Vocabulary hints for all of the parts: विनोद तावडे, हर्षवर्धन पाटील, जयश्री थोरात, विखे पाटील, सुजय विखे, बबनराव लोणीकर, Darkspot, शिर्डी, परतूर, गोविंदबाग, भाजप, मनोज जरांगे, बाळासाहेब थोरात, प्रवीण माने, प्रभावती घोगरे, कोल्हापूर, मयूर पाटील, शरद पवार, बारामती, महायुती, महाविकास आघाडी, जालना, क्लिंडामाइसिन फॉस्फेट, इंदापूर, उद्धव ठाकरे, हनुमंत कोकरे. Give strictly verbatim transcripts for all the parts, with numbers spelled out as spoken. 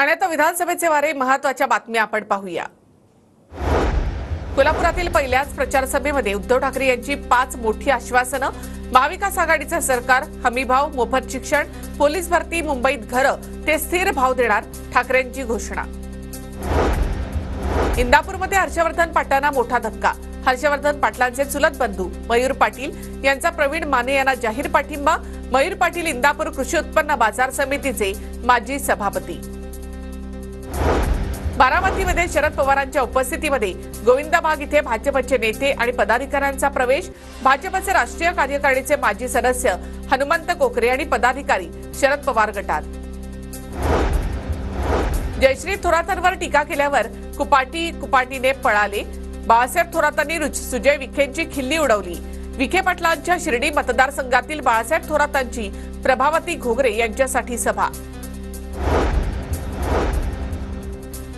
आणि आता विधानसभेचे वारे महत्त्वाच्या बातम्या आपण पाहूया। कोल्हापुरातील पहिल्याच प्रचार सभेमध्ये उद्धव ठाकरे यांची पाच मोठी आश्वासनं। महाविकास आघाडीचं सरकार हमीभाव, मोफत शिक्षण, पोलीस भरती, मुंबईत घरं ते स्थिर भाव देणार, ठाकरेंची घोषणा। इंदापूरमध्ये हर्षवर्धन पाटलांना मोठा धक्का। हर्षवर्धन पाटलांचे चुलत बंधू मयूर पाटील यांचा प्रवीण माने यांना जाहीर पाठिंबा। मयूर पाटील इंदापूर कृषी उत्पन्न बाजार समितीचे माजी सभापती। बारामतीमध्ये शरद पवारांच्या उपस्थितीमध्ये गोविंदबाग इथे भाजपचे नेते आणि पदाधिकाऱ्यांचा प्रवेश। भाजपचे राष्ट्रीय कार्यकारिणीचे माजी सदस्य हनुमंत कोकरे आणि पदाधिकारी शरद पवार गटात। जयश्री थोरातांवर टीका केल्यावर कुपाटी कुपाटीने पळाले। बाळासाहेब थोरातांनी सुजय विखेंची खिल्ली उडवली। विखे पाटलांच्या शिर्डी मतदारसंघातील बाळासाहेब थोरातांची प्रभावती घोगरे यांच्यासाठी सभा।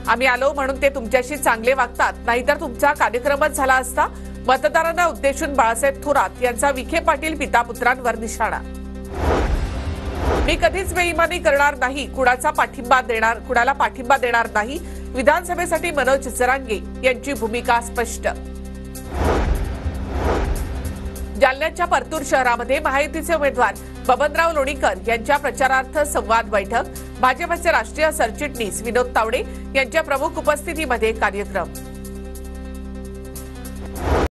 आम्ही आलो म्हणून ते तुमच्याशी चांगले वागतात, नाहीतर तुमचा कार्यक्रमच झाला असता, मतदारांना उद्देशून बाळासाहेब थोरात यांचा विखे पाटील पिता पुत्रांवर निशाणा। मी कधीच बेईमानी करणार नाही, कुणाचा पाठिंबा देणार कुणाला पाठिंबा देणार नाही। विधानसभेसाठी मनोज जरांगे यांची भूमिका स्पष्ट। जालन्याच्या परतूर शहरामध्ये महायुतीचे उमेदवार बबनराव लोणीकर यांच्या प्रचारार्थ संवाद बैठक। भाजपचे राष्ट्रीय सरचिटणीस विनोद तावडे यांच्या प्रमुख उपस्थितीमध्ये कार्यक्रम।